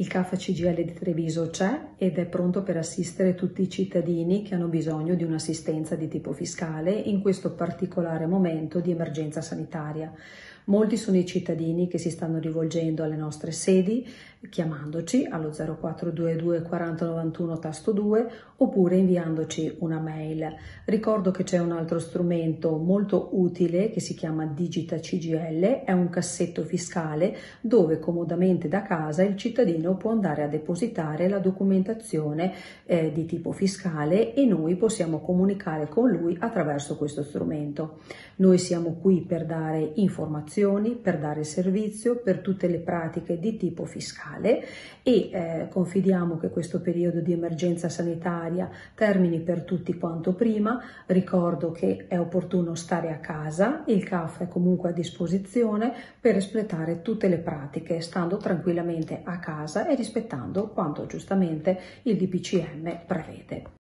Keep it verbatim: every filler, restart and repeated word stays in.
Il C A A F C G I L di Treviso c'è ed è pronto per assistere tutti i cittadini che hanno bisogno di un'assistenza di tipo fiscale in questo particolare momento di emergenza sanitaria. Molti sono i cittadini che si stanno rivolgendo alle nostre sedi chiamandoci allo zero quattro due due quaranta novantuno tasto due oppure inviandoci una mail. Ricordo che c'è un altro strumento molto utile che si chiama Digita C G I L, è un cassetto fiscale dove comodamente da casa il cittadino può andare a depositare la documentazione eh, di tipo fiscale e noi possiamo comunicare con lui attraverso questo strumento. Noi siamo qui per dare informazioni, per dare servizio, per tutte le pratiche di tipo fiscale e eh, confidiamo che questo periodo di emergenza sanitaria termini per tutti quanto prima. Ricordo che è opportuno stare a casa, il C A A F è comunque a disposizione per espletare tutte le pratiche, stando tranquillamente a casa e rispettando quanto giustamente il D P C M prevede.